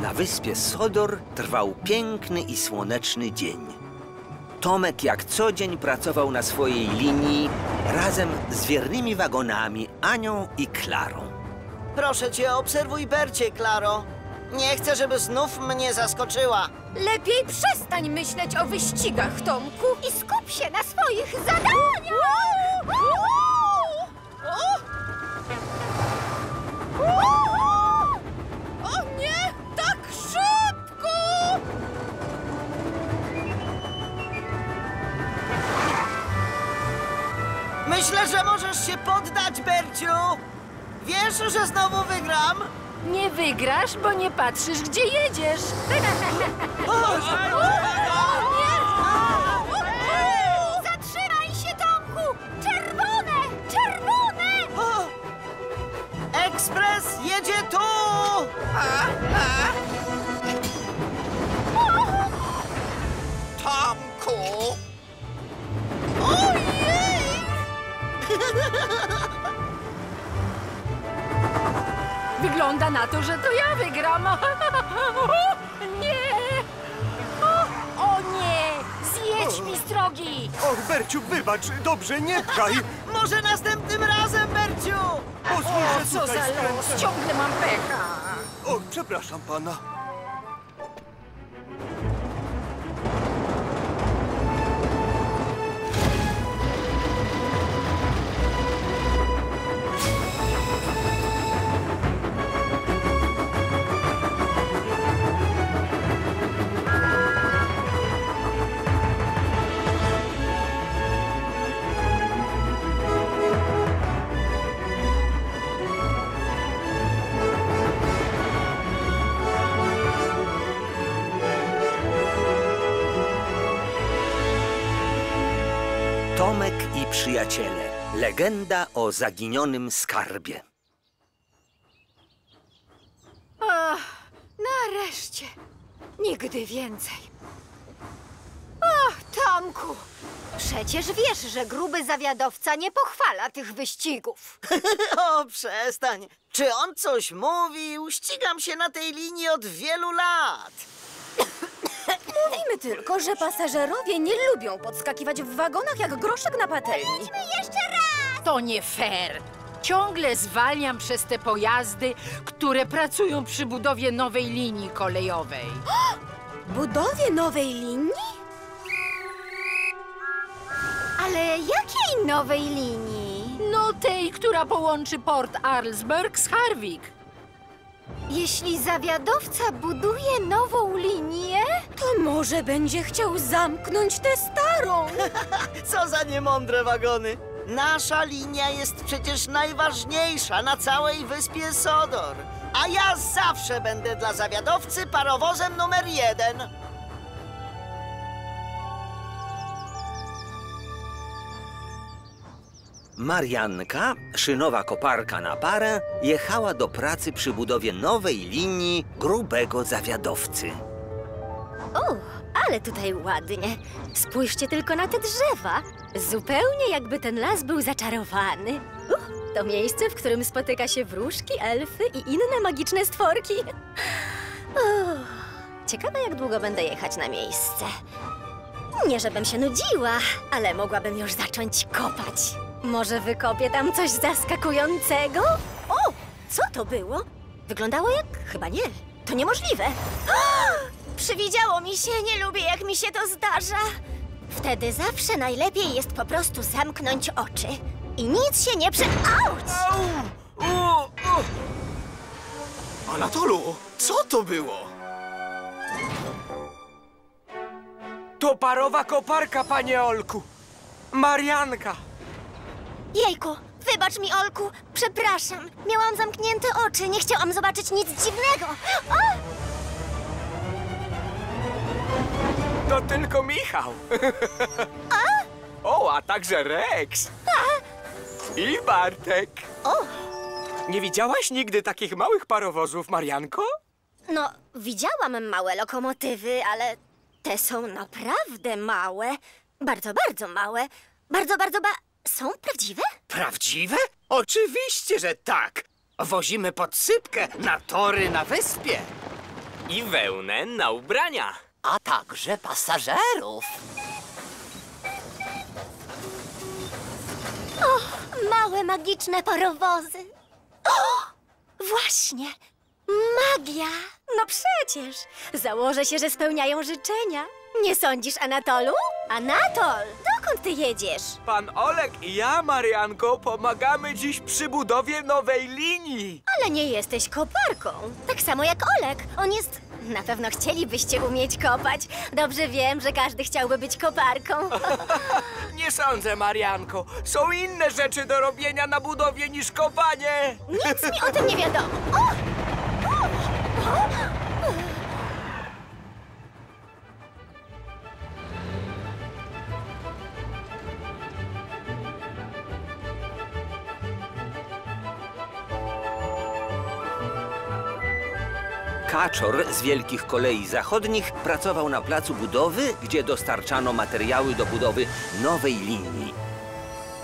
Na wyspie Sodor trwał piękny i słoneczny dzień. Tomek jak co dzień pracował na swojej linii razem z wiernymi wagonami Anią i Klarą. Proszę cię, obserwuj Bercie, Klaro. Nie chcę, żeby znów mnie zaskoczyła. Lepiej przestań myśleć o wyścigach, Tomku, i skup się na swoich zadaniach! O nie! Tak szybko! Myślę, że możesz się poddać, Berciu. Wiesz, że znowu wygram? Nie wygrasz, bo nie patrzysz, gdzie jedziesz. Zatrzymaj się, Tomku! Czerwone! Czerwone! Ekspres jedzie tu! Tomku! Ojej! Wygląda na to, że to ja wygram. Nie! O nie! Zjedź mi z drogi! Och, Berciu, wybacz, dobrze, nie pchaj! Może następnym razem, Berciu! O, co za los! Ciągle mam pecha! Och, przepraszam pana. Przyjaciele. Legenda o zaginionym skarbie. Ach, nareszcie. Nigdy więcej. Ach, Tomku. Przecież wiesz, że gruby zawiadowca nie pochwala tych wyścigów. O, przestań. Czy on coś mówił? Ścigam się na tej linii od wielu lat. Mówimy tylko, że pasażerowie nie lubią podskakiwać w wagonach jak groszek na patelni. Jedźmy jeszcze raz! To nie fair. Ciągle zwalniam przez te pojazdy, które pracują przy budowie nowej linii kolejowej. Budowie nowej linii? Ale jakiej nowej linii? No tej, która połączy port Arlesburgh z Harwick. Jeśli zawiadowca buduje nową linię, to może będzie chciał zamknąć tę starą. Co za niemądre wagony! Nasza linia jest przecież najważniejsza na całej wyspie Sodor. A ja zawsze będę dla zawiadowcy parowozem numer 1. Marianka, szynowa koparka na parę, jechała do pracy przy budowie nowej linii grubego zawiadowcy. O, ale tutaj ładnie. Spójrzcie tylko na te drzewa. Zupełnie jakby ten las był zaczarowany. To miejsce, w którym spotyka się wróżki, elfy i inne magiczne stworki. Ciekawe, jak długo będę jechać na miejsce. Nie, żebym się nudziła, ale mogłabym już zacząć kopać. Może wykopię tam coś zaskakującego? O! Co to było? Wyglądało jak... Chyba nie. To niemożliwe. Przywidziało mi się. Nie lubię, jak mi się to zdarza. Wtedy zawsze najlepiej jest po prostu zamknąć oczy. I nic się nie prze... Auć! Anatolu, co to było? To parowa koparka, panie Olku. Marianka. Jejku, wybacz mi, Olku, przepraszam. Miałam zamknięte oczy, nie chciałam zobaczyć nic dziwnego. O! To tylko Michał. A także Rex. I Bartek. Nie widziałaś nigdy takich małych parowozów, Marianko? No, widziałam małe lokomotywy, ale te są naprawdę małe. Bardzo, bardzo małe. Bardzo, bardzo, Są prawdziwe? Prawdziwe? Oczywiście, że tak. Wozimy podsypkę na tory na wyspie. i wełnę na ubrania. A także pasażerów. O, małe magiczne parowozy. O, właśnie, magia. No przecież, założę się, że spełniają życzenia. Nie sądzisz, Anatolu? Anatol, dokąd ty jedziesz? Pan Olek i ja, Marianko, pomagamy dziś przy budowie nowej linii. Ale nie jesteś koparką. Tak samo jak Olek. On jest... Na pewno chcielibyście umieć kopać. Dobrze wiem, że każdy chciałby być koparką. Nie sądzę, Marianko. Są inne rzeczy do robienia na budowie niż kopanie. Nic mi o tym nie wiadomo. O! O! O! Kaczor z Wielkich Kolei Zachodnich pracował na placu budowy, gdzie dostarczano materiały do budowy nowej linii.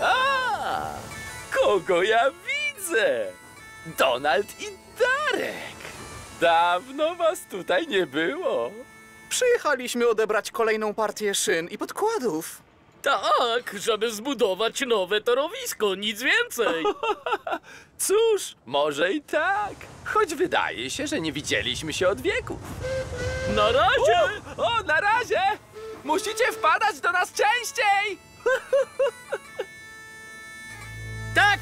A, kogo ja widzę? Donald i Darek! Dawno was tutaj nie było. Przyjechaliśmy odebrać kolejną partię szyn i podkładów. Tak, żeby zbudować nowe torowisko, nic więcej. Cóż, może i tak. Choć wydaje się, że nie widzieliśmy się od wieków. Na razie! O, na razie! Musicie wpadać do nas częściej! Tak,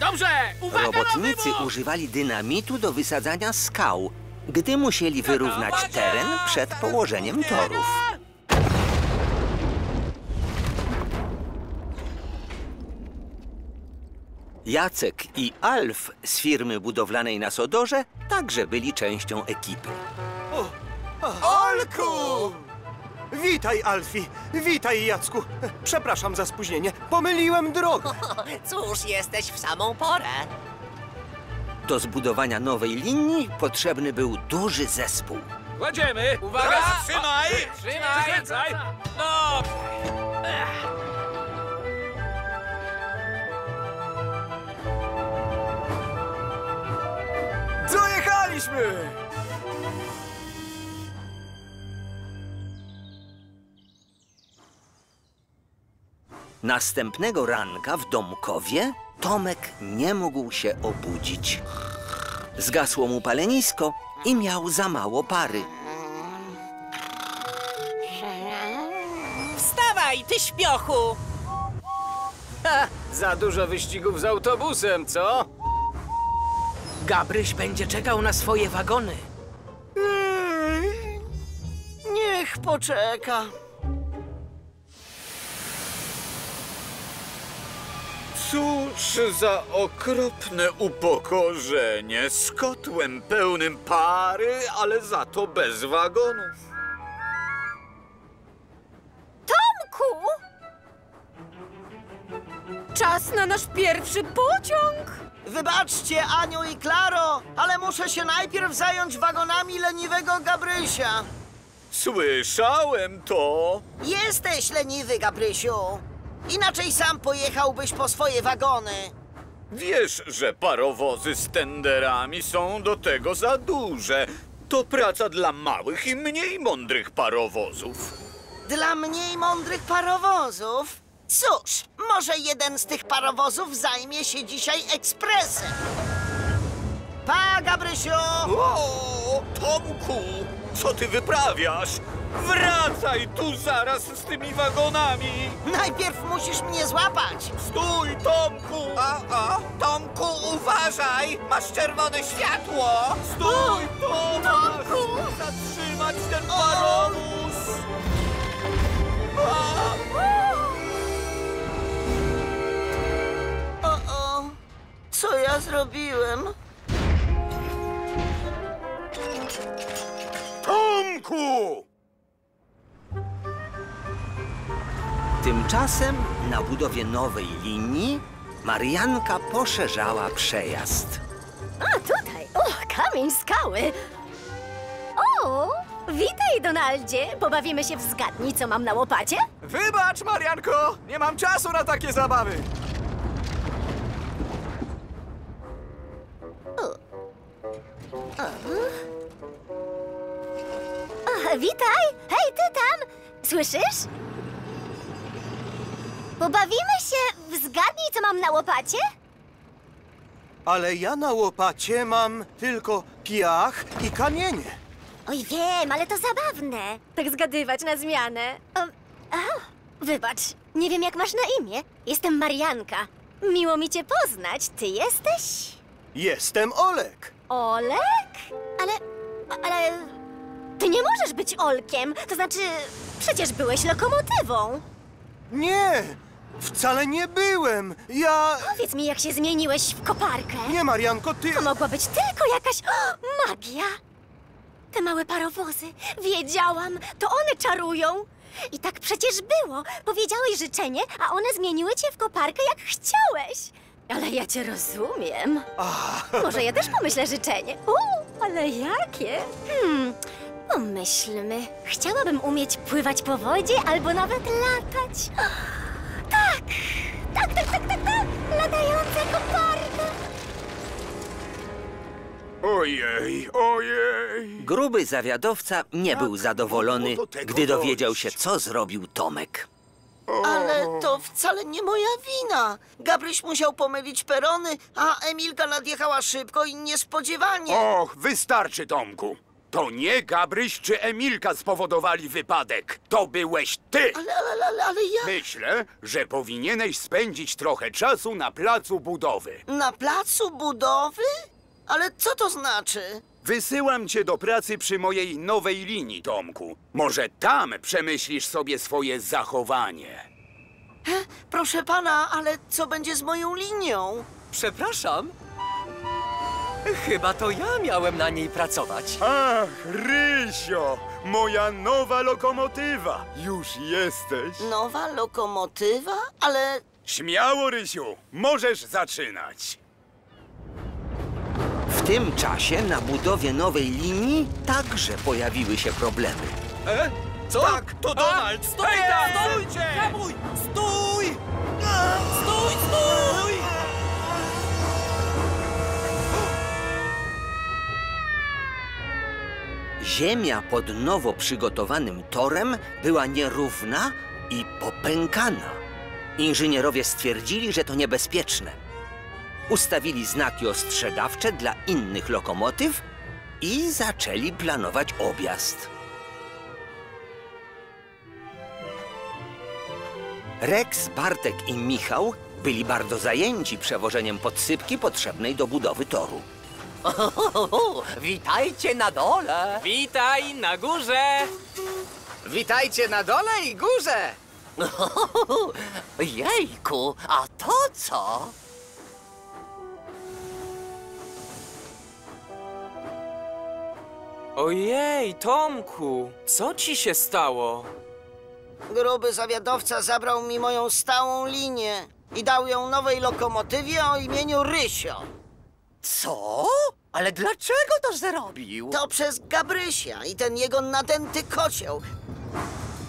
dobrze! Uwaga! Robotnicy używali dynamitu do wysadzania skał, gdy musieli wyrównać teren przed położeniem torów. Jacek i Alf z firmy budowlanej na Sodorze także byli częścią ekipy. Olku! Witaj, Alfie! Witaj, Jacku! Przepraszam za spóźnienie. Pomyliłem drogę. Cóż, jesteś w samą porę. Do zbudowania nowej linii potrzebny był duży zespół. Kładziemy! Uwaga! Trzymaj! Trzymaj! No! Dojechaliśmy! Następnego ranka w Domkowie Tomek nie mógł się obudzić. Zgasło mu palenisko i miał za mało pary. Wstawaj, ty śpiochu! Ha, za dużo wyścigów z autobusem, co? Gabryś będzie czekał na swoje wagony. Niech poczeka. Cóż za okropne upokorzenie. Z kotłem pełnym pary, ale za to bez wagonów. Tomku! Czas na nasz pierwszy pociąg. Wybaczcie, Aniu i Klaro, ale muszę się najpierw zająć wagonami leniwego Gabrysia. Słyszałem to. Jesteś leniwy, Gabrysiu. Inaczej sam pojechałbyś po swoje wagony. Wiesz, że parowozy z tenderami są do tego za duże. To praca dla małych i mniej mądrych parowozów. Dla mniej mądrych parowozów? Cóż, może jeden z tych parowozów zajmie się dzisiaj ekspresem. Pa, Gabrysiu! O, Tomku, co ty wyprawiasz? Wracaj tu zaraz z tymi wagonami! Najpierw musisz mnie złapać! Stój, Tomku! O, Tomku, uważaj! Masz czerwone światło! Stój, Tomku! Musisz zatrzymać ten parowóz! Co ja zrobiłem? Tomku! Tymczasem na budowie nowej linii Marianka poszerzała przejazd. A tutaj! O, kamień skały! O, witaj, Donaldzie! Pobawimy się w zgadnij, co mam na łopacie? Wybacz, Marianko! Nie mam czasu na takie zabawy! witaj! Hej, ty tam! Słyszysz? Pobawimy się w zgadnij, co mam na łopacie? Ale ja na łopacie mam tylko piach i kamienie. Oj, wiem, ale to zabawne. Tak zgadywać na zmianę. Wybacz, nie wiem, jak masz na imię. Jestem Marianka. Miło mi cię poznać. Ty jesteś? Jestem Olek. Olek? Ale... Ty nie możesz być Olkiem. To znaczy, przecież byłeś lokomotywą. Nie, wcale nie byłem. Ja... Powiedz mi, jak się zmieniłeś w koparkę. Nie, Marianko, ty... To mogła być tylko jakaś... magia. Te małe parowozy. Wiedziałam, to one czarują. I tak przecież było. Powiedziałeś życzenie, a one zmieniły cię w koparkę, jak chciałeś. Ale ja cię rozumiem. Może ja też pomyślę życzenie. Ale jakie? Pomyślmy. Chciałabym umieć pływać po wodzie albo nawet latać. Tak. Latająca koparka. Ojej. Gruby zawiadowca nie był zadowolony, gdy dowiedział się, co zrobił Tomek. Ale to wcale nie moja wina. Gabryś musiał pomylić perony, a Emilka nadjechała szybko i niespodziewanie. Och, wystarczy, Tomku. To nie Gabryś czy Emilka spowodowali wypadek. To byłeś ty. Ale ja... Myślę, że powinieneś spędzić trochę czasu na placu budowy. Na placu budowy? Ale co to znaczy? Wysyłam cię do pracy przy mojej nowej linii, Tomku. Może tam przemyślisz sobie swoje zachowanie. Proszę pana, ale co będzie z moją linią? Przepraszam. Chyba to ja miałem na niej pracować. Ach, Rysio, moja nowa lokomotywa. Już jesteś. Nowa lokomotywa? Ale... Śmiało, Rysiu, możesz zaczynać. W tym czasie na budowie nowej linii także pojawiły się problemy. Co? Tak, to Donald! Stój! Stójcie! Stój! Stój! Ziemia pod nowo przygotowanym torem była nierówna i popękana. Inżynierowie stwierdzili, że to niebezpieczne. Ustawili znaki ostrzegawcze dla innych lokomotyw i zaczęli planować objazd. Rex, Bartek i Michał byli bardzo zajęci przewożeniem podsypki potrzebnej do budowy toru. Witajcie na dole! Witaj na górze! Witajcie na dole i górze! Jejku, a to co? Ojej, Tomku, co ci się stało? Gruby zawiadowca zabrał mi moją stałą linię i dał ją nowej lokomotywie o imieniu Rysio. Co? Ale dlaczego to zrobił? To przez Gabrysia i ten jego nadęty kocioł.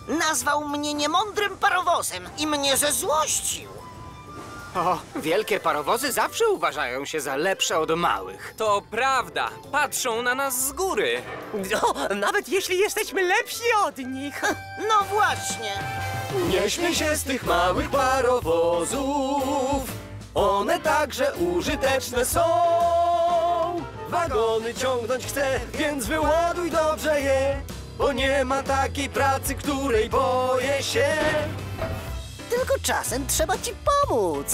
Nazwał mnie niemądrym parowozem i mnie zezłościł. Wielkie parowozy zawsze uważają się za lepsze od małych. To prawda. Patrzą na nas z góry. Nawet jeśli jesteśmy lepsi od nich. No właśnie. Nie śmiej się z tych małych parowozów. One także użyteczne są. Wagony ciągnąć chcę, więc wyładuj dobrze je. Bo nie ma takiej pracy, której boję się. Tylko czasem trzeba ci pomóc.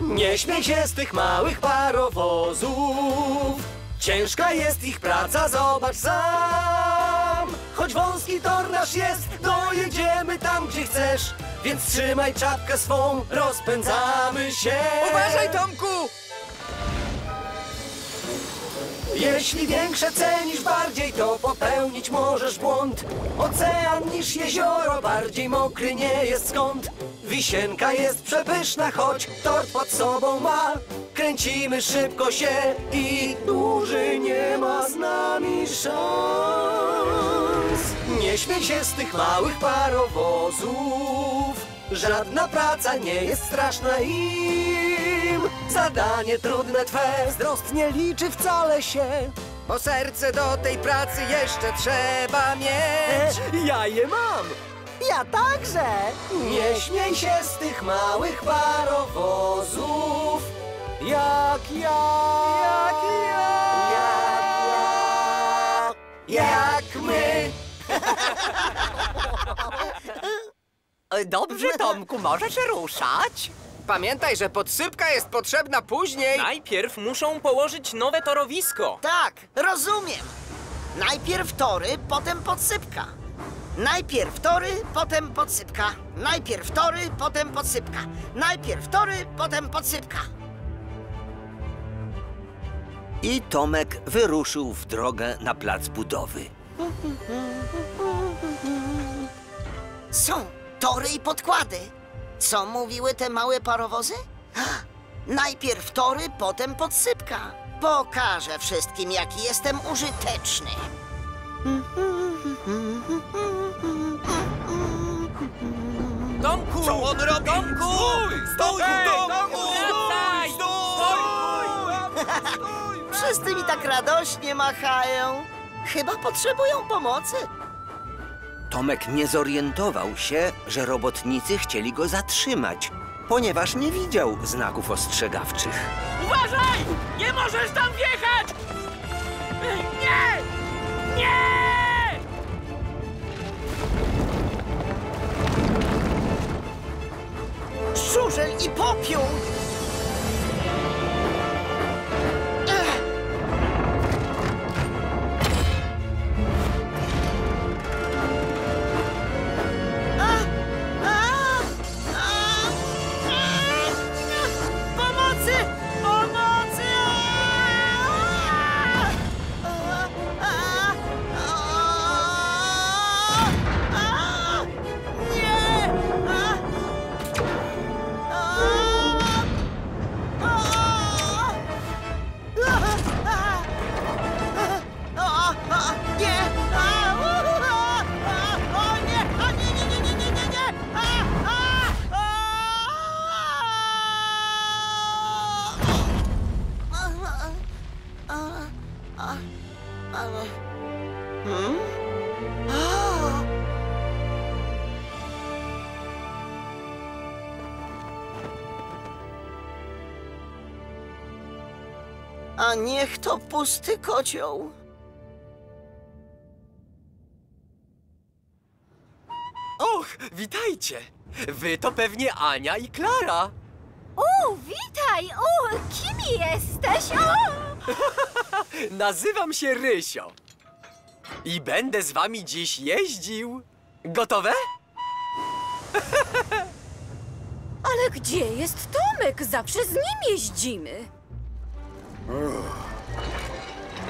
Nie śmiej się z tych małych parowozów. Ciężka jest ich praca, zobacz sam. Choć wąski tor nasz jest, dojedziemy tam, gdzie chcesz. Więc trzymaj czapkę swą, rozpędzamy się. Uważaj, Tomku! Jeśli większe cenisz bardziej, to popełnić możesz błąd. Ocean niż jezioro, bardziej mokry nie jest skąd. Wisienka jest przepyszna, choć tort pod sobą ma. Kręcimy szybko się i dłużej nie ma z nami szans. Nie śmiej się z tych małych parowozów. Żadna praca nie jest straszna im. Zadanie trudne twe wzrost nie liczy wcale się. Bo serce do tej pracy jeszcze trzeba mieć. Ja je mam! Ja także! Nie śmiej się z tych małych parowozów, jak my! Dobrze, Tomku, możesz ruszać? Pamiętaj, że podsypka jest potrzebna później. Najpierw muszą położyć nowe torowisko. Tak, rozumiem. Najpierw tory, potem podsypka. Najpierw tory, potem podsypka. Najpierw tory, potem podsypka. Najpierw tory, potem podsypka. I Tomek wyruszył w drogę na plac budowy. Są tory i podkłady. Co mówiły te małe parowozy? Najpierw tory, potem podsypka. Pokażę wszystkim, jaki jestem użyteczny. Tomku! Co on robi? Tomku! Stój! Stój! Wszyscy mi tak radośnie machają. Chyba potrzebują pomocy. Tomek nie zorientował się, że robotnicy chcieli go zatrzymać, ponieważ nie widział znaków ostrzegawczych. Uważaj! Nie możesz tam wjechać! Nie! Nie! Żurzel i popiół! A niech to pusty kocioł. Och, witajcie! Wy to pewnie Ania i Klara. Witaj! Kim jesteś? Nazywam się Rysio. I będę z wami dziś jeździł. Gotowe? Ale gdzie jest Tomek? Zawsze z nim jeździmy.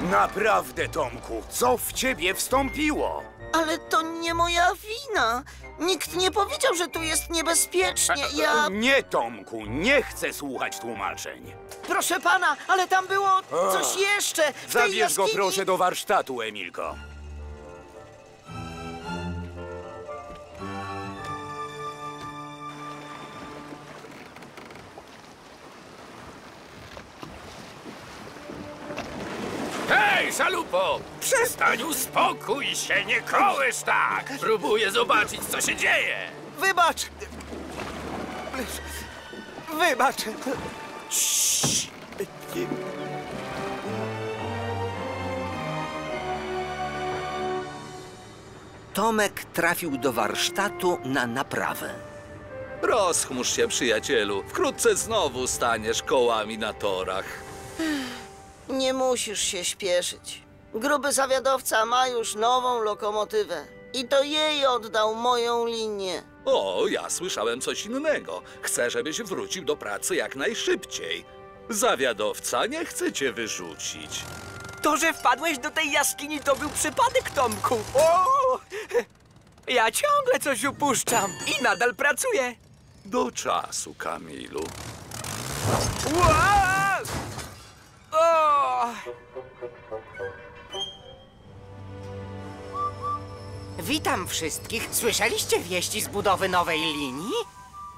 Naprawdę, Tomku, co w ciebie wstąpiło? Ale to nie moja wina. Nikt nie powiedział, że tu jest niebezpiecznie. Ja... Nie, Tomku, nie chcę słuchać tłumaczeń. Proszę pana, ale tam było coś jeszcze. Zabierz go proszę do warsztatu, Emilko. Hej, szalupo! Przestań, uspokój się, nie kołysz tak! Próbuję zobaczyć, co się dzieje! Wybacz! Wybacz! Ciii. Tomek trafił do warsztatu na naprawę. Rozchmurz się, przyjacielu. Wkrótce znowu staniesz kołami na torach. Nie musisz się śpieszyć. Gruby zawiadowca ma już nową lokomotywę. I to jej oddał moją linię. O, ja słyszałem coś innego. Chcę, żebyś wrócił do pracy jak najszybciej. Zawiadowca nie chce cię wyrzucić. To, że wpadłeś do tej jaskini, to był przypadek, Tomku. Ja ciągle coś upuszczam i nadal pracuję. Do czasu, Kamilu. Witam wszystkich. Słyszeliście wieści z budowy nowej linii?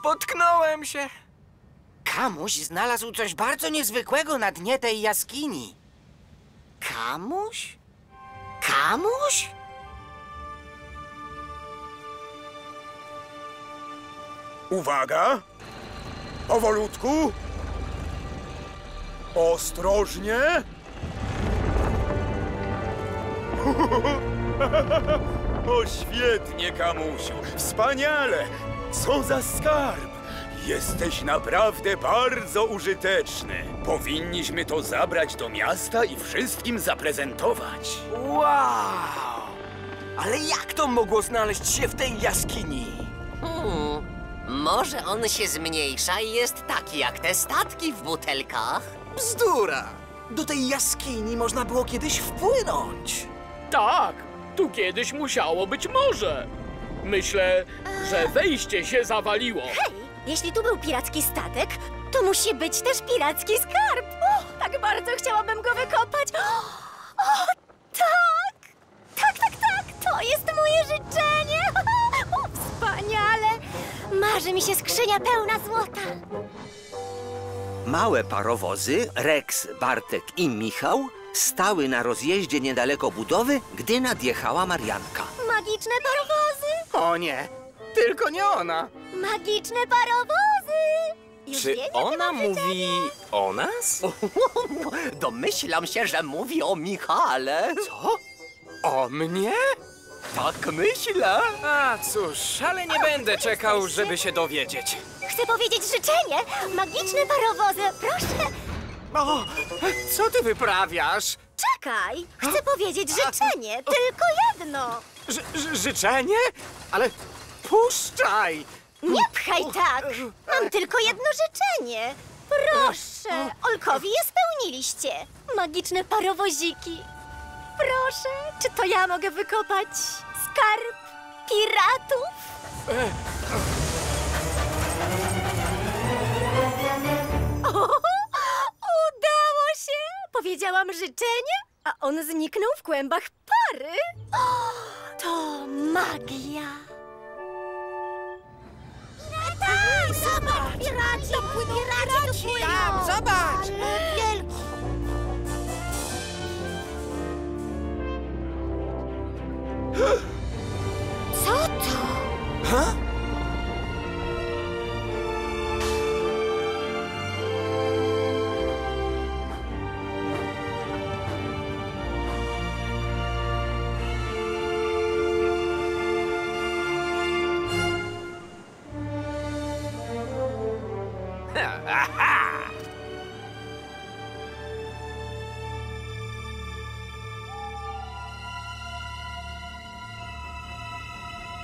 Potknąłem się. Kamuś znalazł coś bardzo niezwykłego na dnie tej jaskini. Kamuś? Kamuś? Uwaga! Powolutku! Ostrożnie! O, świetnie, Kamusiu! Wspaniale! Co za skarb! Jesteś naprawdę bardzo użyteczny. Powinniśmy to zabrać do miasta i wszystkim zaprezentować. Wow! Ale jak to mogło znaleźć się w tej jaskini? Może on się zmniejsza i jest taki jak te statki w butelkach? Bzdura! Do tej jaskini można było kiedyś wpłynąć. Tak, tu kiedyś musiało być morze. Myślę, że wejście się zawaliło. Hej, jeśli tu był piracki statek, to musi być też piracki skarb. O, tak bardzo chciałabym go wykopać. O, tak! Tak! To jest moje życzenie! O, wspaniale! Marzy mi się skrzynia pełna złota. Małe parowozy, Rex, Bartek i Michał stały na rozjeździe niedaleko budowy, gdy nadjechała Marianka. Magiczne parowozy? O nie, tylko nie ona. Magiczne parowozy! Już Czy wiecie, ona mówi o nas? Domyślam się, że mówi o Michale. Co? O mnie? Tak myślę. A cóż, ale nie będę czekał, żeby się dowiedzieć. Chcę powiedzieć życzenie. Magiczne parowozy, proszę. O, co ty wyprawiasz? Czekaj, chcę powiedzieć życzenie, tylko jedno. Życzenie? Ale puszczaj. Nie pchaj tak. Mam tylko jedno życzenie. Proszę, Olkowi je spełniliście. Magiczne parowoziki. Proszę, czy to ja mogę wykopać skarb piratów? O, udało się! Powiedziałam życzenie, a on zniknął w kłębach pary. O, to magia! Tam, zobacz! Piraci! Piraci! Tam, zobacz! Wielki! Co to? Ha?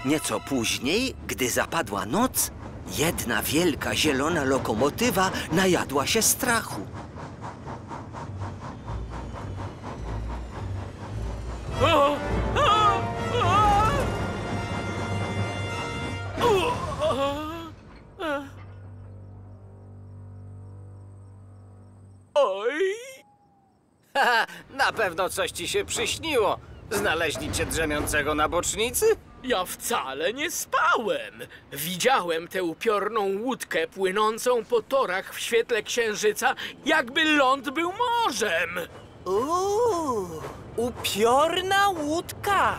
Nieco później, gdy zapadła noc, jedna wielka zielona lokomotywa najadła się strachu. Oj! Na pewno coś ci się przyśniło. Znaleźli cię drzemiącego na bocznicy? Ja wcale nie spałem. Widziałem tę upiorną łódkę płynącą po torach w świetle księżyca, jakby ląd był morzem. Upiorna łódka.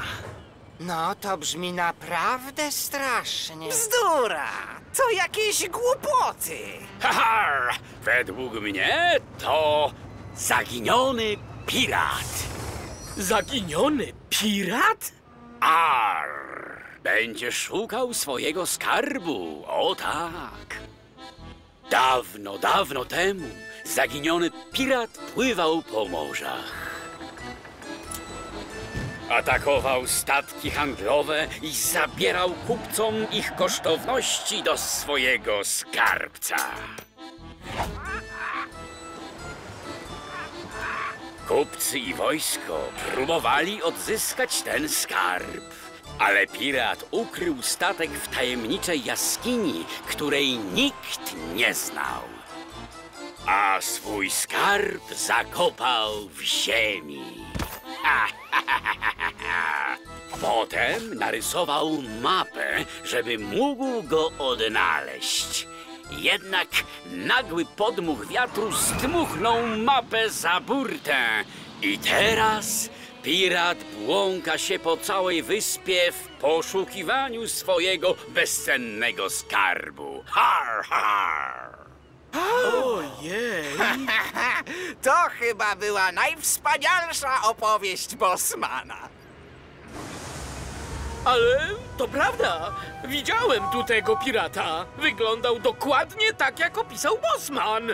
No to brzmi naprawdę strasznie. Bzdura! To jakieś głupoty. Haha! Według mnie to zaginiony pirat. Zaginiony pirat? Arr! Będzie szukał swojego skarbu, o tak. Dawno, dawno temu zaginiony pirat pływał po morzach. Atakował statki handlowe i zabierał kupcom ich kosztowności do swojego skarbca. Kupcy i wojsko próbowali odzyskać ten skarb, ale pirat ukrył statek w tajemniczej jaskini, której nikt nie znał. A swój skarb zakopał w ziemi. Potem narysował mapę, żeby mógł go odnaleźć. Jednak nagły podmuch wiatru zdmuchnął mapę za burtę I teraz pirat błąka się po całej wyspie w poszukiwaniu swojego bezcennego skarbu. Har, har! Ojej! To chyba była najwspanialsza opowieść Bosmana. Ale to prawda. Widziałem tu tego pirata. Wyglądał dokładnie tak, jak opisał Bosman.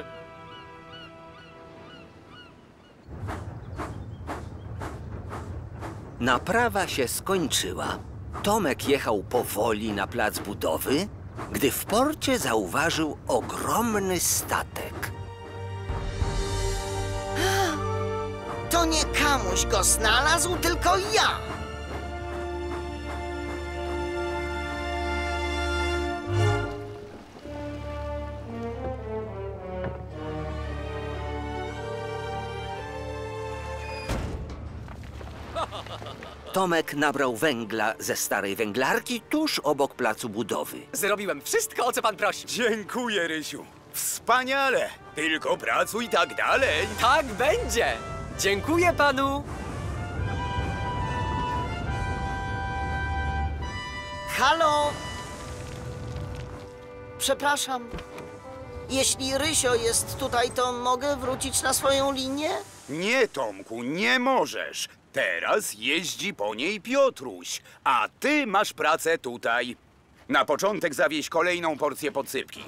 Naprawa się skończyła. Tomek jechał powoli na plac budowy, gdy w porcie zauważył ogromny statek. To nie Kamuś go znalazł, tylko ja! Tomek nabrał węgla ze starej węglarki tuż obok placu budowy. Zrobiłem wszystko, o co pan prosił. Dziękuję, Rysiu. Wspaniale. Tylko pracuj tak dalej. Tak będzie. Dziękuję panu. Halo? Przepraszam. Jeśli Rysio jest tutaj, to mogę wrócić na swoją linię? Nie, Tomku, nie możesz. Teraz jeździ po niej Piotruś, a ty masz pracę tutaj. Na początek zawieź kolejną porcję podsypki.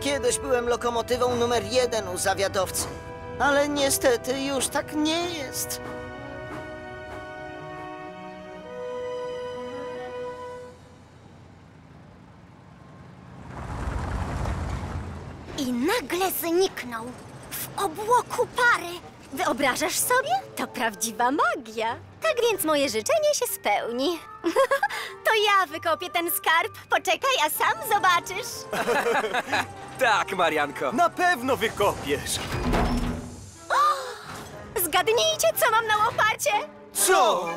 Kiedyś byłem lokomotywą numer 1 u zawiadowcy, ale niestety już tak nie jest. I nagle zniknął w obłoku pary. Wyobrażasz sobie? To prawdziwa magia. Tak więc moje życzenie się spełni. To ja wykopię ten skarb. Poczekaj, a sam zobaczysz. Tak, Marianko. Na pewno wykopiesz. Zgadnijcie, co mam na łopacie. Co?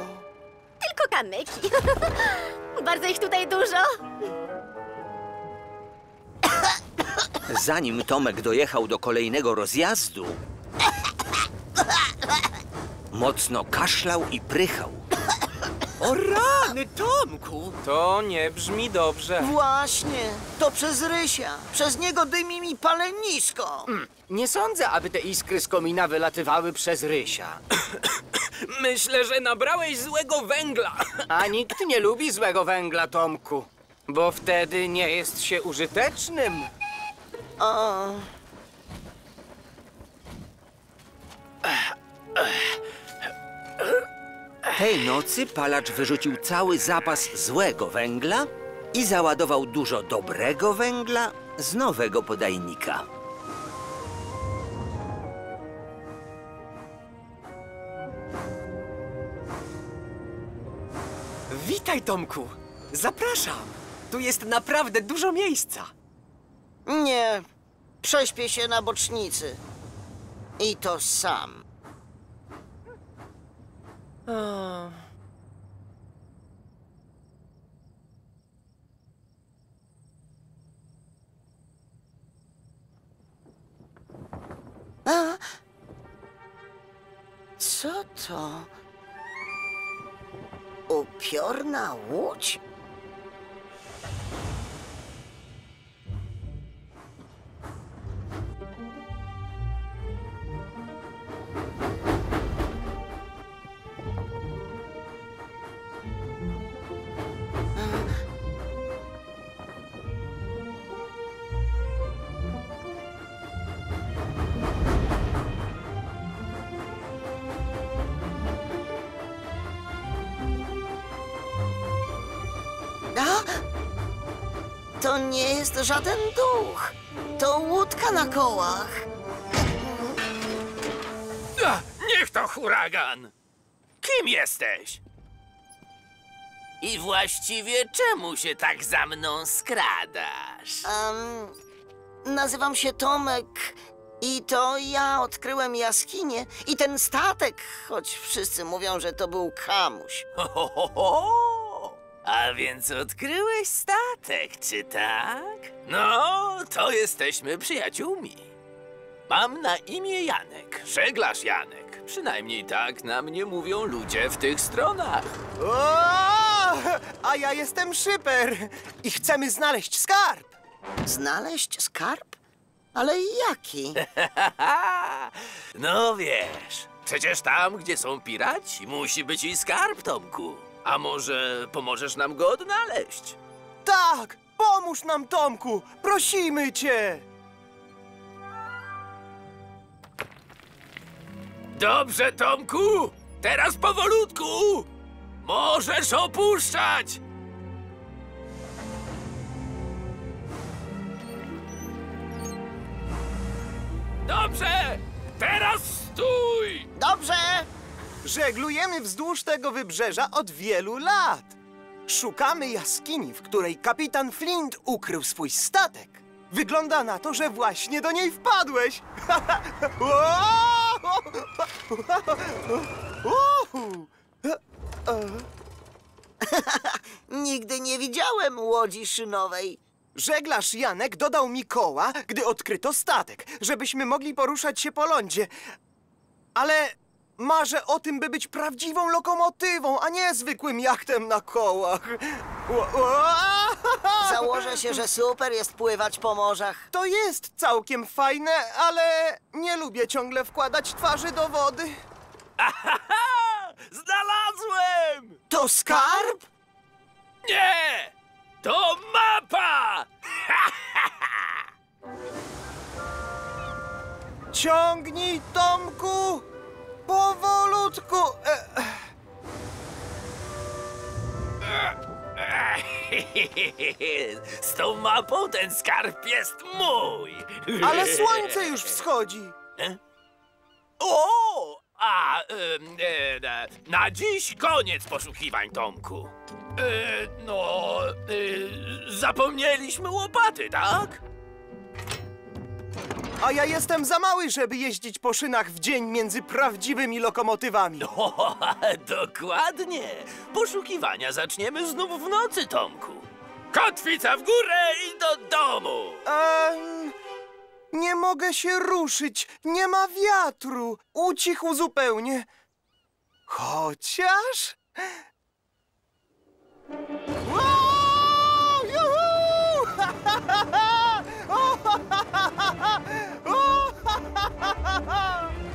Tylko kamyki. Bardzo ich tutaj dużo. Zanim Tomek dojechał do kolejnego rozjazdu, mocno kaszlał i prychał. O rany, Tomku! To nie brzmi dobrze. Właśnie, to przez Rysia. Przez niego dymi mi palenisko. Nie sądzę, aby te iskry z komina wylatywały przez Rysia. Myślę, że nabrałeś złego węgla. A nikt nie lubi złego węgla, Tomku, bo wtedy nie jest się użytecznym. Tej nocy palacz wyrzucił cały zapas złego węgla i załadował dużo dobrego węgla z nowego podajnika. Witaj, Tomku! Zapraszam! Tu jest naprawdę dużo miejsca. Nie, prześpię się na bocznicy. I to sam. Co to? Upiorna łódź? To nie jest żaden duch. To łódka na kołach. Niech to huragan! Kim jesteś? I właściwie czemu się tak za mną skradasz? Nazywam się Tomek i to ja odkryłem jaskinię i ten statek, choć wszyscy mówią, że to był Kamuś. A więc odkryłeś statek, czy tak? No, to jesteśmy przyjaciółmi. Mam na imię Janek, żeglarz Janek. Przynajmniej tak na mnie mówią ludzie w tych stronach. O! A ja jestem Szyper i chcemy znaleźć skarb. Znaleźć skarb? Ale jaki? No wiesz, przecież tam, gdzie są piraci, musi być i skarb, Tomku. A może pomożesz nam go odnaleźć? Tak! Pomóż nam, Tomku! Prosimy cię! Dobrze, Tomku! Teraz powolutku! Możesz opuszczać! Dobrze! Teraz stój! Dobrze! Żeglujemy wzdłuż tego wybrzeża od wielu lat. Szukamy jaskini, w której kapitan Flint ukrył swój statek. Wygląda na to, że właśnie do niej wpadłeś. Nigdy nie widziałem łodzi szynowej. Żeglarz Janek dodał mi koła, gdy odkryto statek, żebyśmy mogli poruszać się po lądzie. Ale marzę o tym, by być prawdziwą lokomotywą, a nie zwykłym jachtem na kołach. Założę się, że super jest pływać po morzach. To jest całkiem fajne, ale nie lubię ciągle wkładać twarzy do wody. Znalazłem! To skarb? Nie! To mapa! Ciągnij, Tomku! Powolutku! Z tą mapą ten skarb jest mój! Ale słońce już wschodzi! O! Na dziś koniec poszukiwań, Tomku. Zapomnieliśmy łopaty, tak? A ja jestem za mały, żeby jeździć po szynach w dzień między prawdziwymi lokomotywami. O, dokładnie. Poszukiwania zaczniemy znów w nocy, Tomku. Kotwica w górę i do domu. Nie mogę się ruszyć. Nie ma wiatru. Ucichł zupełnie. Chociaż... Wow! Juhu!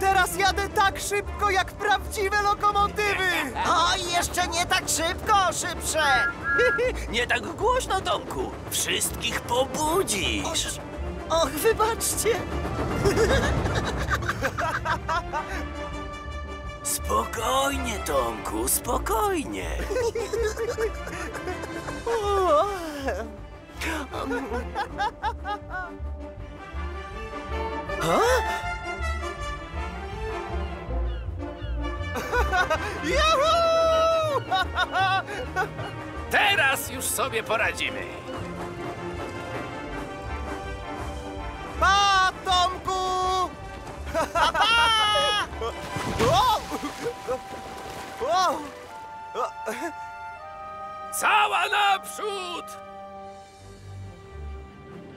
Teraz jadę tak szybko, jak prawdziwe lokomotywy! O, jeszcze nie tak szybko, szybsze! Nie tak głośno, Tomku! Wszystkich pobudzisz! Och, wybaczcie! Spokojnie, Tomku, spokojnie. Juhu! Teraz już sobie poradzimy. Pa, Tomku! Pa, pa! Cała naprzód!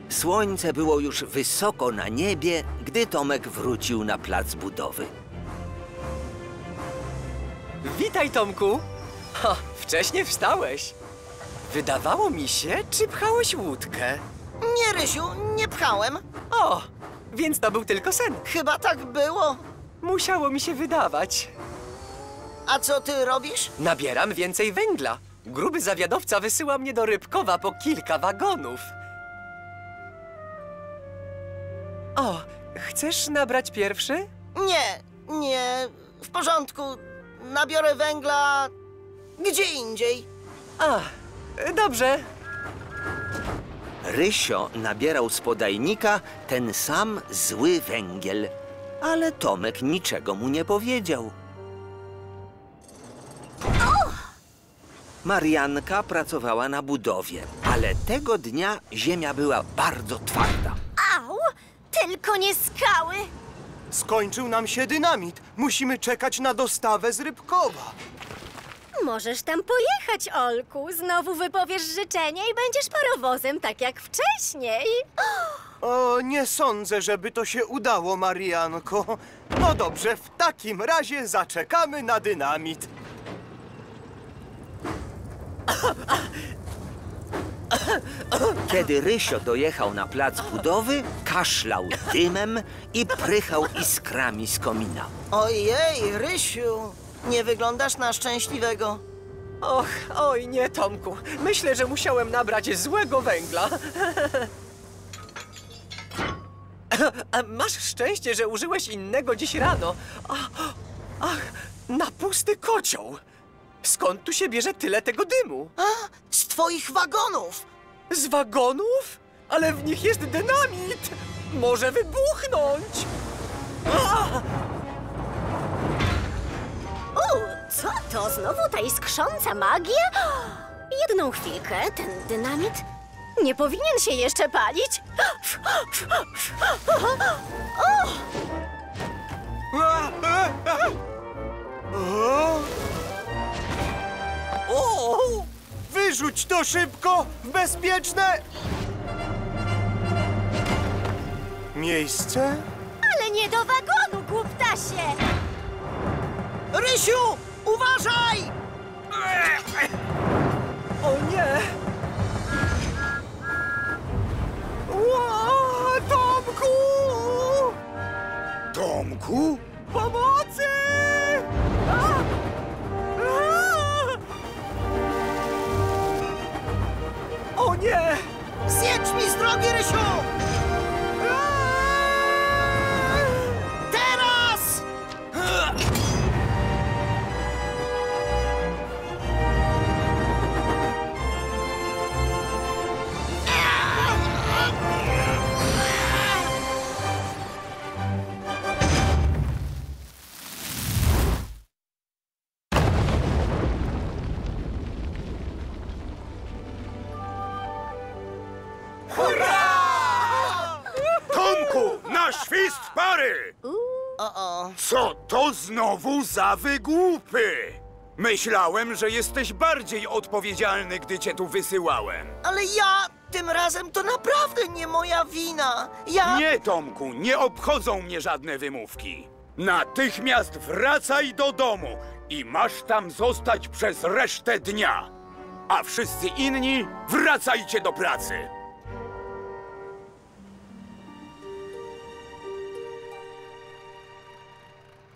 Słońce było już wysoko na niebie, gdy Tomek wrócił na plac budowy. Witaj, Tomku! Ha, wcześnie wstałeś. Wydawało mi się, czy pchałeś łódkę? Nie, Rysiu, nie pchałem. O, więc to był tylko sen. Chyba tak było. Musiało mi się wydawać. A co ty robisz? Nabieram więcej węgla. Gruby zawiadowca wysyła mnie do Rybkowa po kilka wagonów. O, chcesz nabrać pierwszy? Nie, w porządku. Nabiorę węgla gdzie indziej. A, dobrze. Rysio nabierał z podajnika ten sam zły węgiel, ale Tomek niczego mu nie powiedział. Marianka pracowała na budowie, ale tego dnia ziemia była bardzo twarda. Au! Tylko nie skały! Skończył nam się dynamit. Musimy czekać na dostawę z Rybkowa. Możesz tam pojechać, Olku. Znowu wypowiesz życzenie i będziesz parowozem, tak jak wcześniej. O, nie sądzę, żeby to się udało, Marianko. No dobrze, w takim razie zaczekamy na dynamit. Kiedy Rysio dojechał na plac budowy, kaszlał dymem i prychał iskrami z komina. Ojej, Rysiu! Nie wyglądasz na szczęśliwego. Och, oj nie, Tomku. Myślę, że musiałem nabrać złego węgla. Masz szczęście, że użyłeś innego dziś rano. Ach, na pusty kocioł. Skąd tu się bierze tyle tego dymu? Z twoich wagonów. Z wagonów? Ale w nich jest dynamit. Może wybuchnąć. O, co to? Znowu ta iskrząca magia? Jedną chwilkę, ten dynamit nie powinien się jeszcze palić. O! Wyrzuć to szybko w bezpieczne miejsce? Ale nie do wagonu, głuptasie! Rysiu, uważaj! O nie! Ła, Tomku! Tomku? Pomocy! O nie! Zjedź mi z drogi, Rysiu! Co to znowu za wygłupy? Myślałem, że jesteś bardziej odpowiedzialny, gdy cię tu wysyłałem. Ale ja tym razem to naprawdę nie moja wina. Nie, Tomku, nie obchodzą mnie żadne wymówki. Natychmiast wracaj do domu i masz tam zostać przez resztę dnia. A wszyscy inni wracajcie do pracy.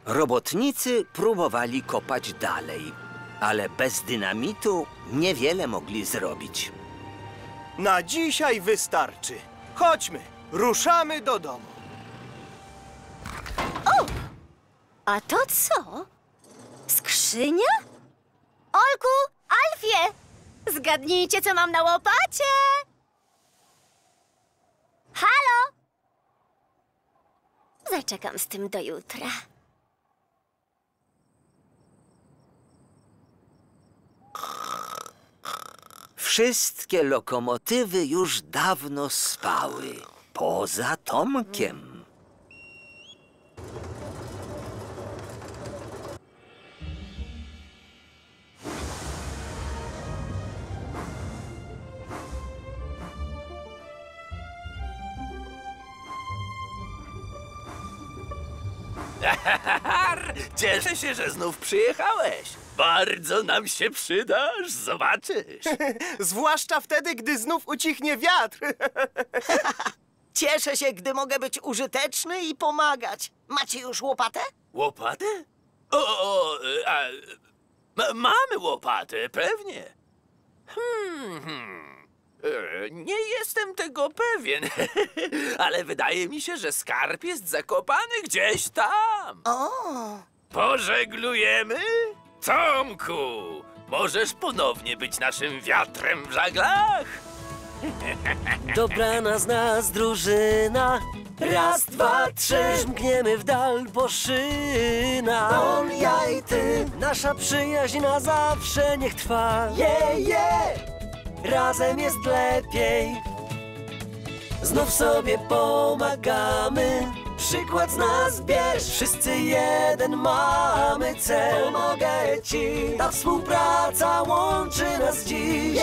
Robotnicy próbowali kopać dalej, ale bez dynamitu niewiele mogli zrobić. Na dzisiaj wystarczy. Chodźmy, ruszamy do domu. O! A to co? Skrzynia? Olku, Alfie! Zgadnijcie, co mam na łopacie! Halo! Zaczekam z tym do jutra. Wszystkie lokomotywy już dawno spały, poza Tomkiem. Cieszę się, że znów przyjechałeś. Bardzo nam się przydasz, zobaczysz. Zwłaszcza wtedy, gdy znów ucichnie wiatr. Cieszę się, gdy mogę być użyteczny i pomagać. Macie już łopatę? Łopatę? Mamy łopatę, pewnie. Nie jestem tego pewien, ale wydaje mi się, że skarb jest zakopany gdzieś tam. Pożeglujemy? Tomku, możesz ponownie być naszym wiatrem w żaglach. Dobrana z nas drużyna. Raz, dwa, trzy. Żmkniemy w dal po szyna. On, ja i ty. Nasza przyjaźń na zawsze niech trwa. Razem jest lepiej. Znów sobie pomagamy. Przykład z nas bierz, wszyscy jeden mamy cel. Pomogę ci, ta współpraca łączy nas dziś.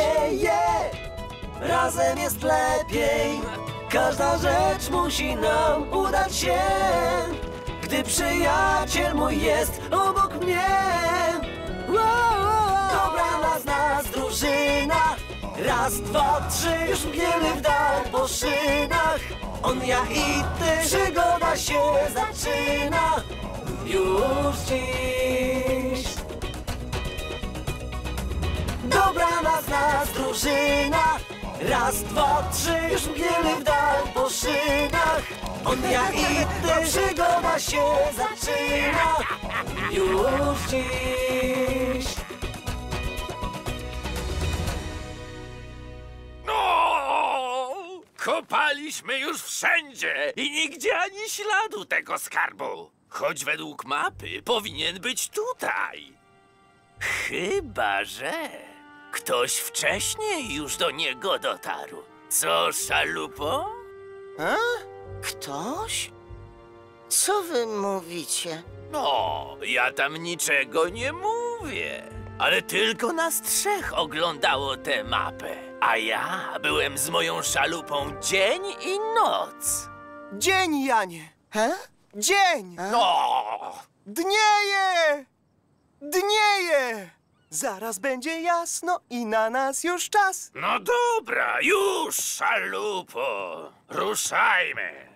Razem jest lepiej, każda rzecz musi nam udać się. Gdy przyjaciel mój jest obok mnie. Dobra z nas drużyna. Raz, dwa, trzy, już mgniemy w dal po szynach. On, ja i ty, przygoda się zaczyna już dziś. Dobra z nas drużyna. Raz, dwa, trzy, już mgniemy w dal po szynach. On, ja i ty, przygoda się zaczyna już dziś. No! Kopaliśmy już wszędzie i nigdzie ani śladu tego skarbu. Choć według mapy powinien być tutaj. Chyba że... ktoś wcześniej już do niego dotarł. Co, szalupo? A? Ktoś? Co wy mówicie? No, ja tam niczego nie mówię. Ale tylko nas trzech oglądało tę mapę. A ja byłem z moją szalupą dzień i noc. Dzień, Janie. He? Dzień! A? No! Dnieje! Dnieje! Zaraz będzie jasno i na nas już czas. No dobra, już, szalupo. Ruszajmy.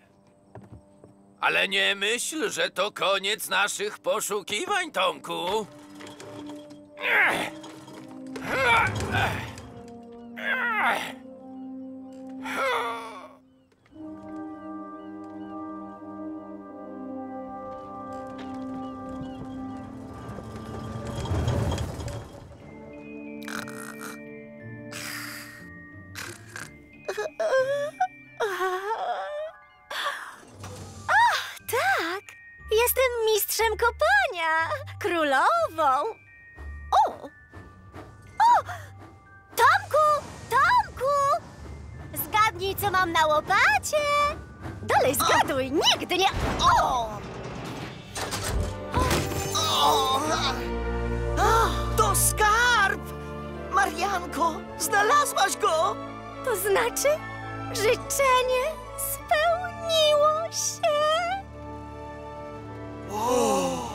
Ale nie myśl, że to koniec naszych poszukiwań, Tomku. Ach, tak! Jestem mistrzem kopania! Królową! O! O! Tomku! Tomku! Zgadnij, co mam na łopacie! Dalej zgaduj! Nigdy nie... O! O! To skarb! Marianko, znalazłaś go! To znaczy, życzenie spełniło się. O!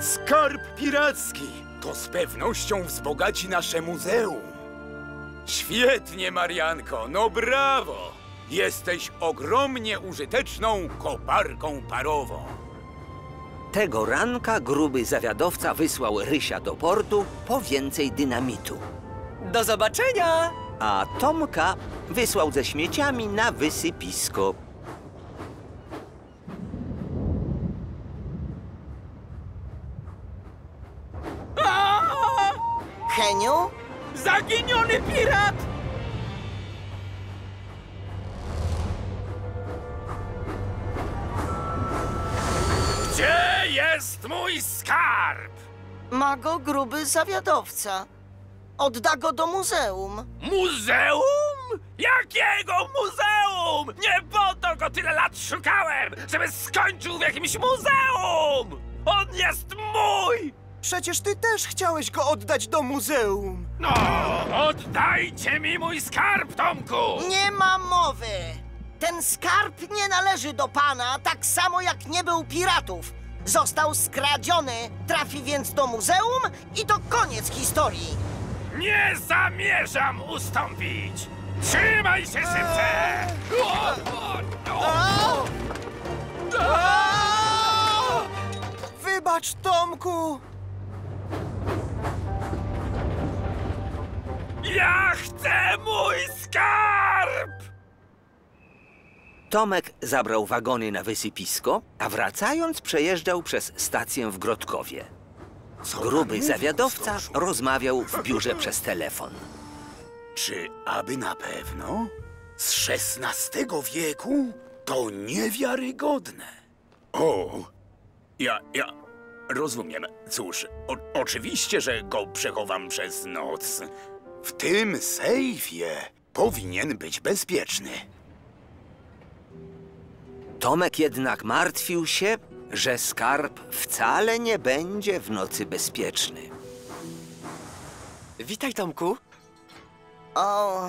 Skarb piracki to z pewnością wzbogaci nasze muzeum. Świetnie, Marianko, no brawo! Jesteś ogromnie użyteczną koparką parową. Tego ranka gruby zawiadowca wysłał Rysia do portu po więcej dynamitu. Do zobaczenia! A Tomka wysłał ze śmieciami na wysypisko. Heniu? Zaginiony pirat! Gdzie jest mój skarb? Ma go gruby zawiadowca. Odda go do muzeum. Muzeum? Jakiego muzeum? Nie po to go tyle lat szukałem, żeby skończył w jakimś muzeum! On jest mój! Przecież ty też chciałeś go oddać do muzeum. No, oddajcie mi mój skarb, Tomku! Nie ma mowy! Ten skarb nie należy do pana, tak samo jak nie był piratów. Został skradziony, trafi więc do muzeum i to koniec historii. Nie zamierzam ustąpić! Trzymaj się szybciej! Wybacz, Tomku! Ja chcę mój skarb! Tomek zabrał wagony na wysypisko, a wracając przejeżdżał przez stację w Grotkowie. Gruby zawiadowca rozmawiał w biurze przez telefon. Czy aby na pewno? Z XVI wieku? To niewiarygodne. O, ja rozumiem. Cóż, oczywiście, że go przechowam przez noc. W tym sejfie powinien być bezpieczny. Tomek jednak martwił się, że skarb wcale nie będzie w nocy bezpieczny. Witaj, Tomku. O,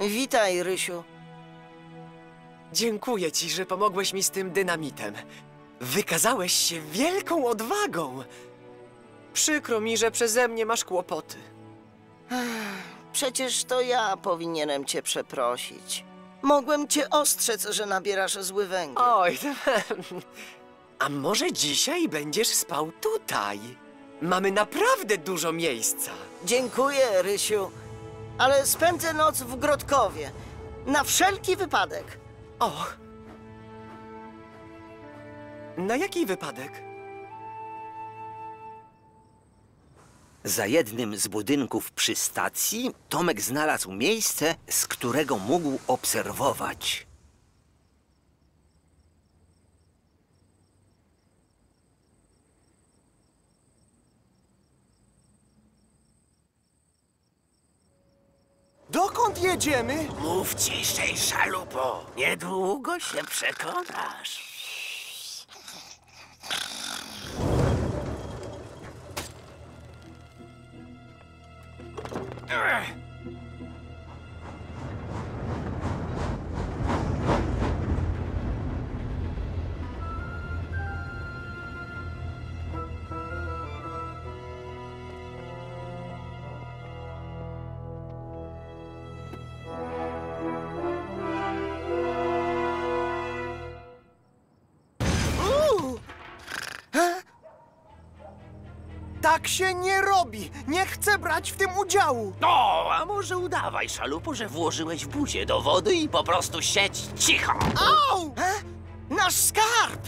witaj, Rysiu. Dziękuję ci, że pomogłeś mi z tym dynamitem. Wykazałeś się wielką odwagą. Przykro mi, że przeze mnie masz kłopoty. Przecież to ja powinienem cię przeprosić. Mogłem cię ostrzec, że nabierasz zły węgiel. Oj, a może dzisiaj będziesz spał tutaj? Mamy naprawdę dużo miejsca. Dziękuję, Rysiu, ale spędzę noc w Grotkowie. Na wszelki wypadek. O! Na jaki wypadek? Za jednym z budynków przy stacji Tomek znalazł miejsce, z którego mógł obserwować. Dokąd jedziemy? Mów ciszej, szalupo. Niedługo się przekonasz. Tak się nie robi! Nie chcę brać w tym udziału! No, a może udawaj, szalupu, że włożyłeś w buzię do wody i po prostu siedź cicho! Au! Nasz skarb!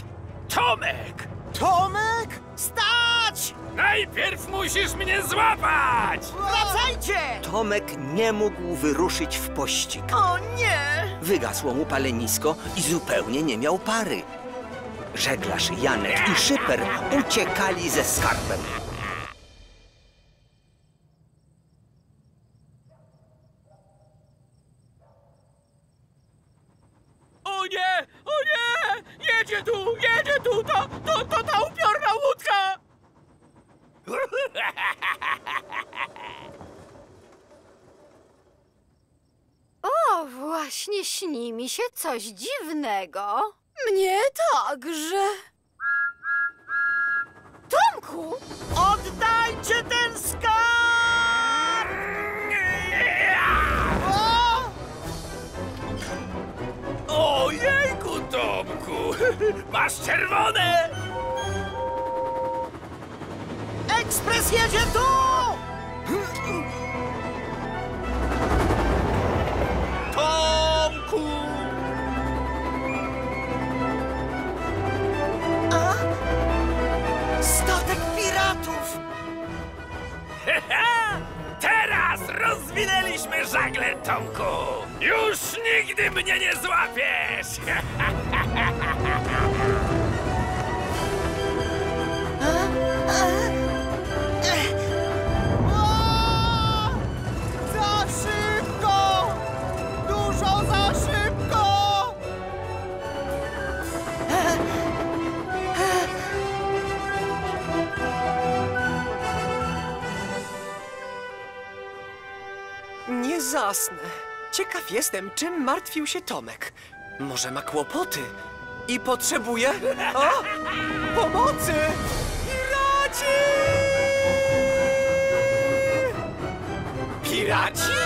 Tomek! Tomek? Stać! Najpierw musisz mnie złapać! Wracajcie! Tomek nie mógł wyruszyć w pościg. O nie! Wygasło mu palenisko i zupełnie nie miał pary. Żeglarz Janek i Szyper uciekali ze skarbem. To ta upiorna łódka! O, właśnie śni mi się coś dziwnego. Mnie także. Tomku! Oddajcie ten skarb! O! Ojejku, Tomku! Masz czerwone! Ekspres jedzie tu! Tomku! A? Statek piratów! Teraz rozwinęliśmy żagle, Tomku! Już nigdy mnie nie złapiesz! Nie zasnę. Ciekaw jestem, czym martwił się Tomek. Może ma kłopoty i potrzebuje... O! Pomocy! Piraci! Piraci?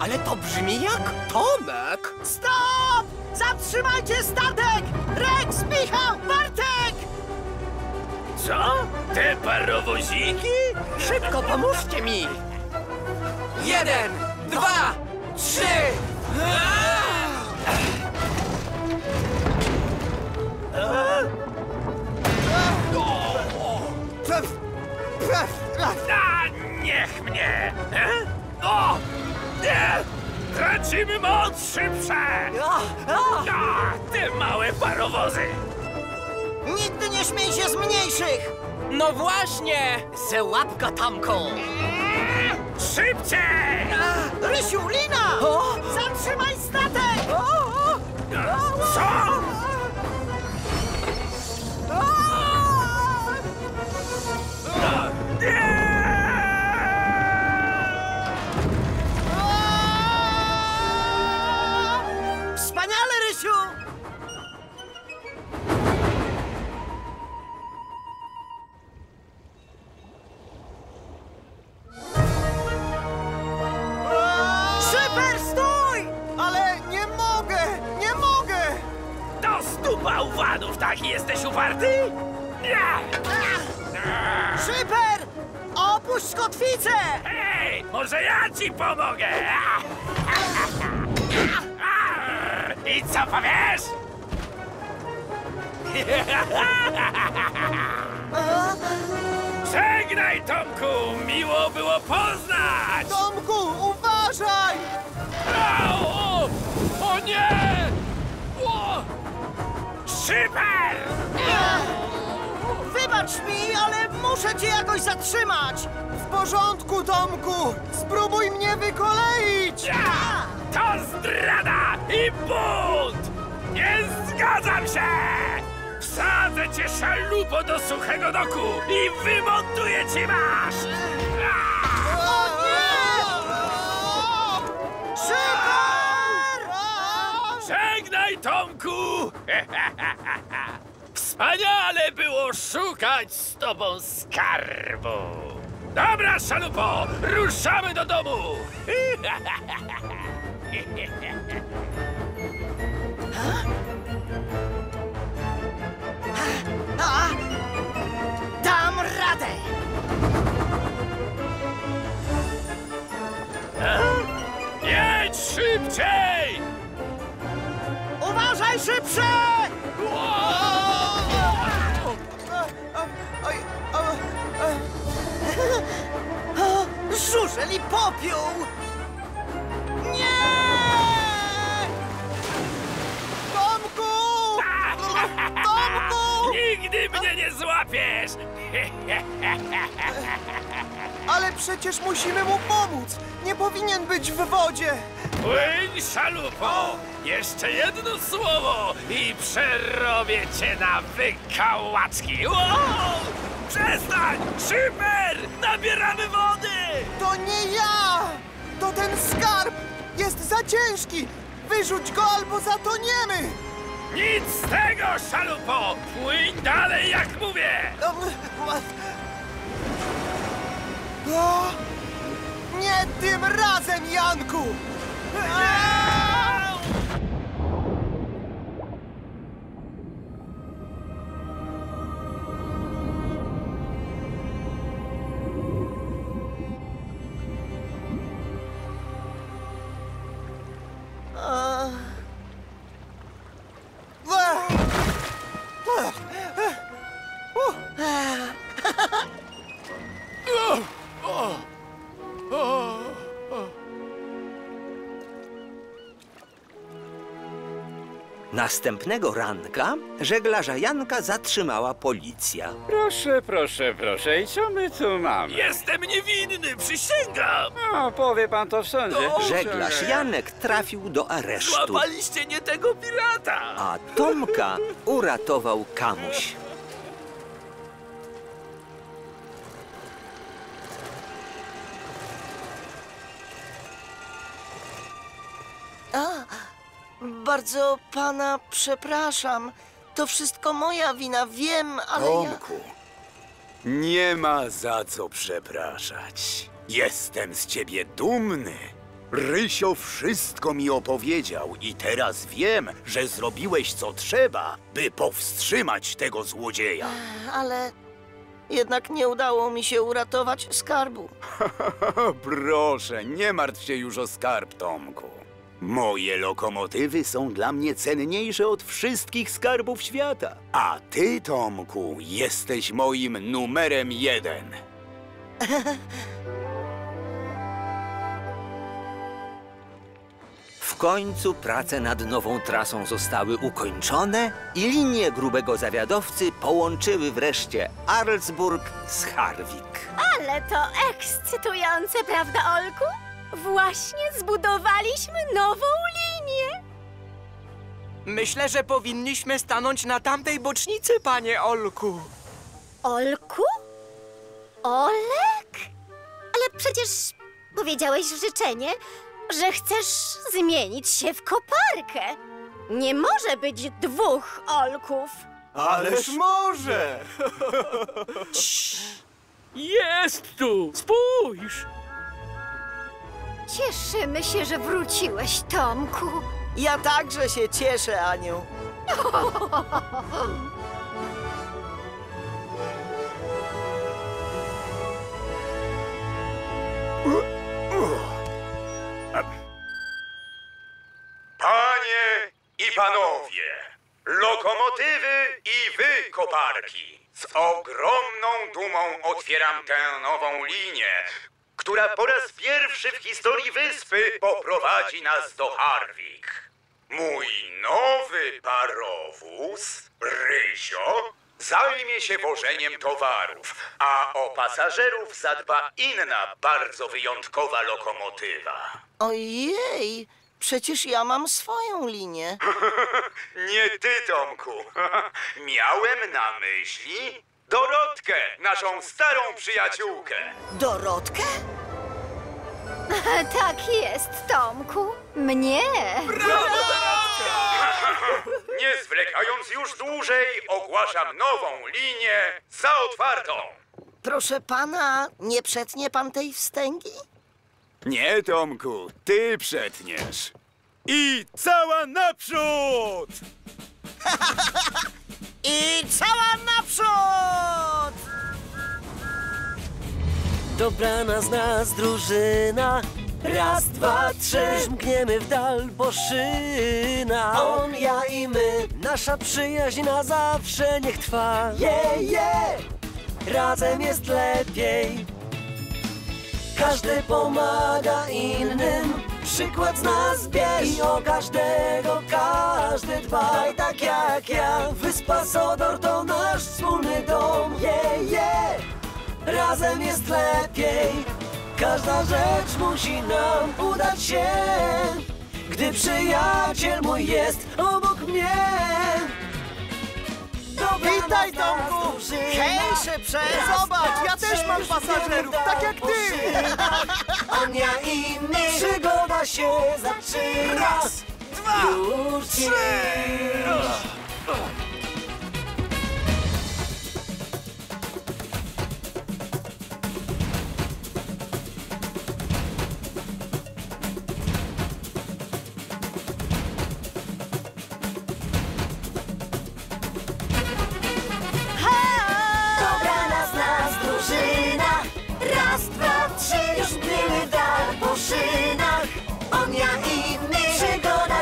Ale to brzmi jak Tomek! Stop! Zatrzymajcie statek! Rex, Michał, Bartek! Co? Te parowoziki? Szybko pomóżcie mi! 1, 2, 3! A niech mnie! O! Nie! Tracimy moc szybsze! Te małe parowozy! Nigdy nie śmiej się z mniejszych! No właśnie! Złap go, Tomku! Szybciej! Rysiu, lina! Zatrzymaj statek! Co? Wspaniale, Rysiu! Szyper, stój! Ale nie mogę, nie mogę! Do stu bałwanów, taki jesteś uparty? Szyper! Opuść kotwicę! Hej, może ja ci pomogę! I co powiesz? Żegnaj, Tomku! Miło było poznać! Tomku, uważaj! O nie! Szyper! Wybacz mi, ale muszę cię jakoś zatrzymać! W porządku, Tomku! Spróbuj mnie wykoleić! To zdrada i bunt! Nie zgadzam się! Wsadzę cię, szalupo, do suchego doku i wymontuję ci maszt! O nie! Szyper! Żegnaj, Tomku! Wspaniale było szukać z tobą skarbu! Dobra, szalupo, ruszamy do domu! Dam radę! Jedź szybciej! Uważaj, szybciej! Żużel i popiół! Nie! Tomku! Nigdy mnie nie złapiesz! Ale przecież musimy mu pomóc! Nie powinien być w wodzie! Płyń, szalupo! Jeszcze jedno słowo i przerobię cię na wykałaczki! Wow! Przestań! Szyper! Nabieramy wody! To nie ja! To ten skarb! Jest za ciężki! Wyrzuć go albo zatoniemy! Nic z tego, szalupo! Płyń dalej, jak mówię! Nie tym razem, Janku! Następnego ranka żeglarza Janka zatrzymała policja. Proszę, proszę, proszę. I co my tu mamy? Jestem niewinny, przysięgam! No, powie pan to w sądzie. Żeglarz Janek trafił do aresztu. Złapaliście nie tego pirata! A Tomka uratował Kamuś. Bardzo pana przepraszam. To wszystko moja wina, wiem, ale Tomku, nie ma za co przepraszać. Jestem z ciebie dumny. Rysio wszystko mi opowiedział i teraz wiem, że zrobiłeś co trzeba, by powstrzymać tego złodzieja. Ale jednak nie udało mi się uratować skarbu. Proszę, nie martw się już o skarb, Tomku. Moje lokomotywy są dla mnie cenniejsze od wszystkich skarbów świata. A ty, Tomku, jesteś moim numerem 1. W końcu prace nad nową trasą zostały ukończone i linie grubego zawiadowcy połączyły wreszcie Arlesburgh z Harwick. Ale to ekscytujące, prawda, Olku? Właśnie zbudowaliśmy nową linię! Myślę, że powinniśmy stanąć na tamtej bocznicy, panie Olku. Olku? Olek? Ale przecież powiedziałeś życzenie, że chcesz zmienić się w koparkę. Nie może być dwóch Olków. Ależ może! Jest tu! Spójrz! Cieszymy się, że wróciłeś, Tomku. Ja także się cieszę, Aniu. Panie i panowie, lokomotywy i wy, koparki, z ogromną dumą otwieram tę nową linię, która po raz pierwszy w historii wyspy poprowadzi nas do Harwick. Mój nowy parowóz, Rysio, zajmie się wożeniem towarów, a o pasażerów zadba inna, bardzo wyjątkowa lokomotywa. Ojej, przecież ja mam swoją linię. Nie ty, Tomku. Miałem na myśli Dorotkę, naszą starą przyjaciółkę. Dorotkę? Tak jest, Tomku. Mnie. Brawo, Dorotka! Nie zwlekając już dłużej, ogłaszam nową linię za otwartą. Proszę pana, nie przetnie pan tej wstęgi? Nie, Tomku, ty przetniesz. I cała naprzód! I cała naprzód! Dobrana z nas drużyna. Raz, dwa, trzy. Żmgniemy w dal, bo szyna. On, ja i my. Nasza przyjaźń na zawsze niech trwa. Jej, jej! Razem jest lepiej. Każdy pomaga innym. Przykład z nas bierz. I o każdego każdy dbaj, tak jak ja. Wyspa Sodor to nasz wspólny dom. Jej, jej! Razem jest lepiej. Każda rzecz musi nam udać się, gdy przyjaciel mój jest obok mnie. Witaj, Tomku! Hej, Szyprze! Zobacz, ja też mam pasażerów, tak jak ty! Ania i my, przygoda się zaczyna! Raz, dwa, trzy!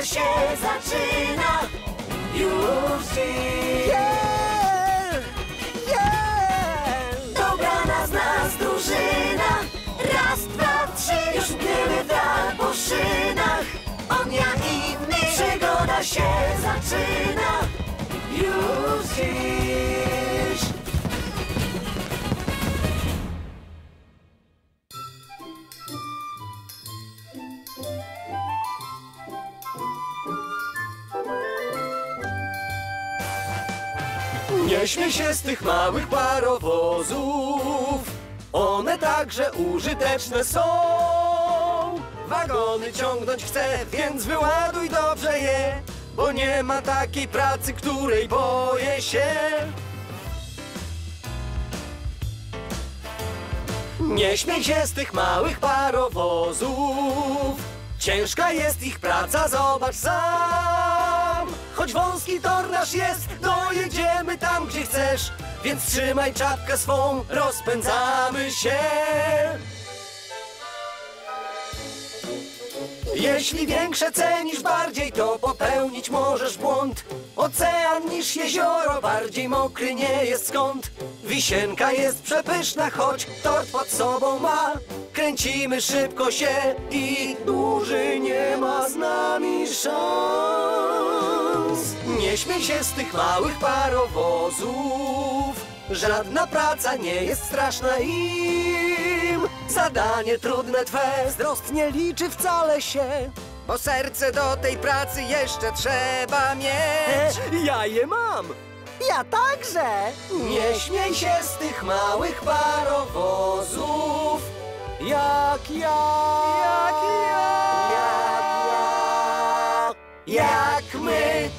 Się zaczyna już dziś. Yeah, yeah. Dobrana z nas drużyna. Raz, dwa, trzy. Już były w dal po szynach. On, ja i my. Przygoda się zaczyna już dziś. Nie śmiej się z tych małych parowozów, one także użyteczne są. Wagony ciągnąć chcę, więc wyładuj dobrze je, bo nie ma takiej pracy, której boję się. Nie śmiej się z tych małych parowozów, ciężka jest ich praca, zobacz sam. Choć wąski tor nasz jest, dojedziemy tam, gdzie chcesz, więc trzymaj czapkę swą, rozpędzamy się. Jeśli większe cenisz bardziej, to popełnić możesz błąd. Ocean niż jezioro, bardziej mokry nie jest skąd. Wisienka jest przepyszna, choć tort pod sobą ma. Kręcimy szybko się i dłużej nie ma z nami szans. Nie śmiej się z tych małych parowozów, żadna praca nie jest straszna im. Zadanie trudne twe, wzrost nie liczy wcale się. Bo serce do tej pracy jeszcze trzeba mieć. Ja je mam! Ja także! Nie śmiej się z tych małych parowozów, jak my!